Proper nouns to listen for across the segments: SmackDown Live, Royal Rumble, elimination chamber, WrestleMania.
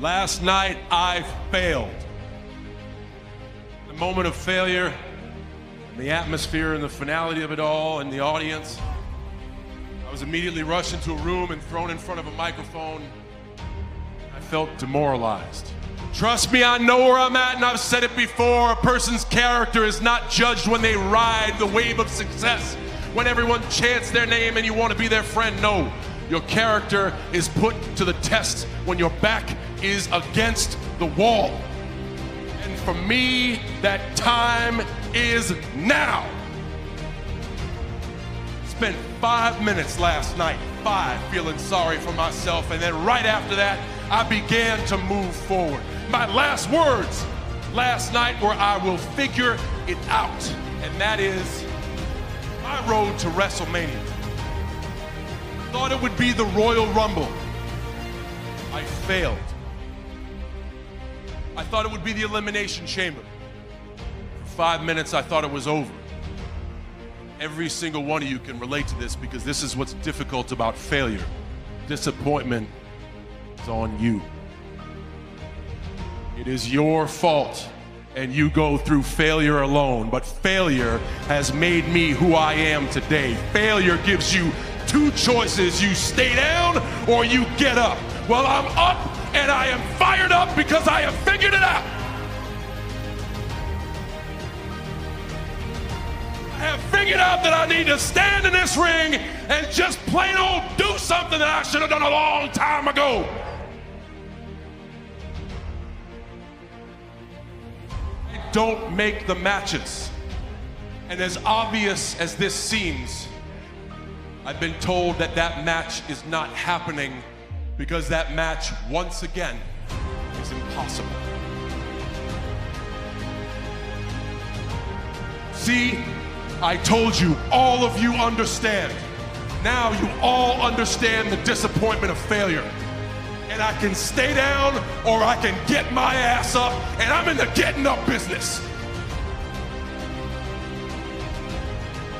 Last night, I failed. The moment of failure, and the atmosphere and the finality of it all, and the audience. I was immediately rushed into a room and thrown in front of a microphone. I felt demoralized. Trust me, I know where I'm at, and I've said it before. A person's character is not judged when they ride the wave of success, when everyone chants their name and you want to be their friend. No, your character is put to the test when your back is against the wall. And for me, that time is now. Spent 5 minutes last night, feeling sorry for myself, and then right after that, I began to move forward. My last words last night were, I will figure it out. And that is my road to WrestleMania. I thought it would be the Royal Rumble. I failed. I thought it would be the Elimination Chamber. For 5 minutes, I thought it was over. Every single one of you can relate to this, because this is what's difficult about failure. Disappointment is on you. It is your fault, and you go through failure alone, but failure has made me who I am today. Failure gives you two choices. You stay down or you get up. Well, I'm up, and I am fired up because I have figured it out. I have figured out that I need to stand in this ring and just plain old do something that I should have done a long time ago. Don't make the matches. And as obvious as this seems, I've been told that that match is not happening because that match, once again, is impossible. See, I told you, all of you understand. Now you all understand the disappointment of failure. And I can stay down or I can get my ass up, and I'm in the getting up business.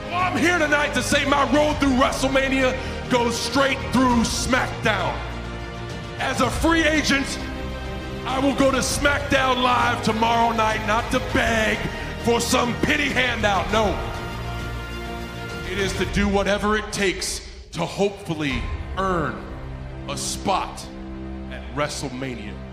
Well, I'm here tonight to say my road through WrestleMania goes straight through SmackDown. As a free agent, I will go to SmackDown Live tomorrow night, not to beg for some pity handout, no. It is to do whatever it takes to hopefully earn a spot at WrestleMania.